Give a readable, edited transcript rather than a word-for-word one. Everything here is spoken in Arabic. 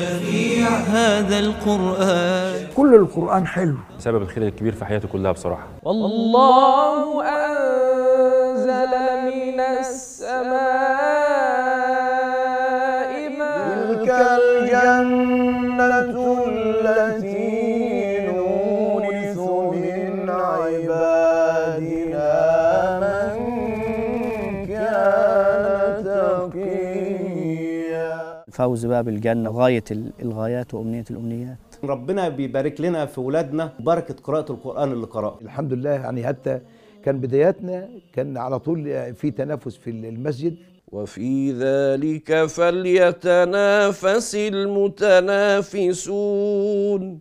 شفيع هذا القرآن. كل القرآن حلو، سبب الخير الكبير في حياته كلها بصراحة. والله أنزل من السماء ماء، تلك الجنة التي نورث من عبادنا من كان تقيا. الفوز باب الجنة غاية الغايات وأمنية الأمنيات. ربنا بيبارك لنا في ولادنا بركة قراءة القرآن اللي قرأه. الحمد لله، يعني حتى كان بداياتنا كان على طول في تنافس في المسجد. وفي ذلك فليتنافس المتنافسون.